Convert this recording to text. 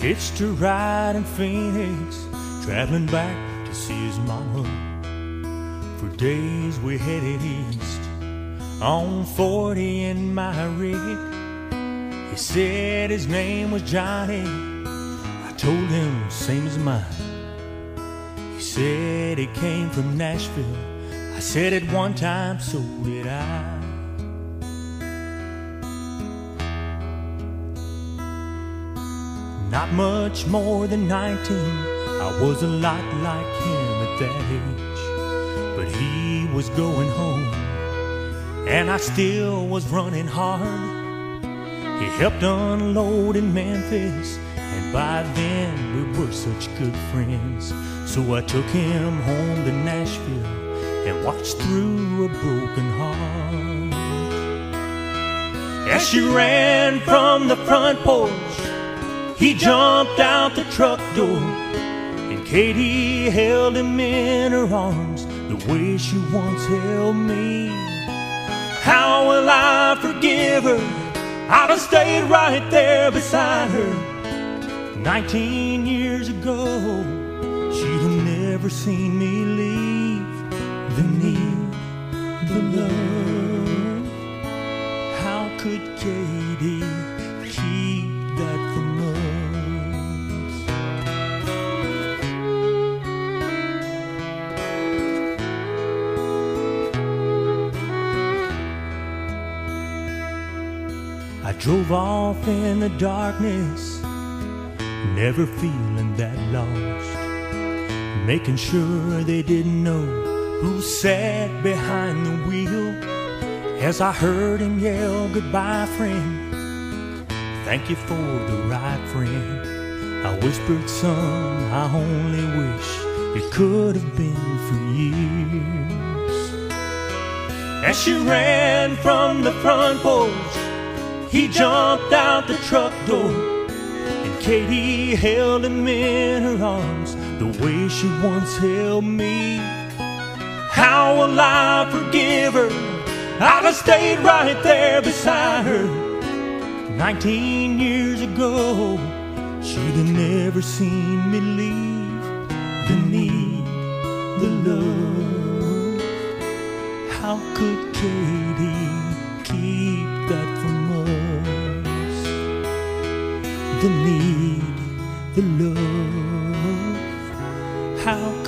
Hitched a ride in Phoenix, traveling back to see his mama. For days we headed east on 40 in my rig. He said his name was Johnny. I told him same as mine. He said he came from Nashville. I said it one time, so did I. Not much more than 19, I was a lot like him at that age. But he was going home, and I still was running hard. He helped unload in Memphis, and by then we were such good friends. So I took him home to Nashville and watched through a broken heart. As she ran from the front porch, he jumped out the truck door, and Katie held him in her arms the way she once held me. How will I forgive her? I'd have stayed right there beside her. 19 years ago, she'd have never seen me leave. The need, the love. How could Katie keep that from us? I drove off in the darkness, never feeling that lost, making sure they didn't know who sat behind the wheel. As I heard him yell, "Goodbye, friend. Thank you for the ride, friend." I whispered, "Son, I only wish it could have been for years." As she ran from the front porch, he jumped out the truck door, and Katie held him in her arms the way she once held me. How will I forgive her? I'd have stayed right there beside her. 19 years ago, she'd have never seen me leave. The need, the love. How could Katie keep that from us? The need, the love. How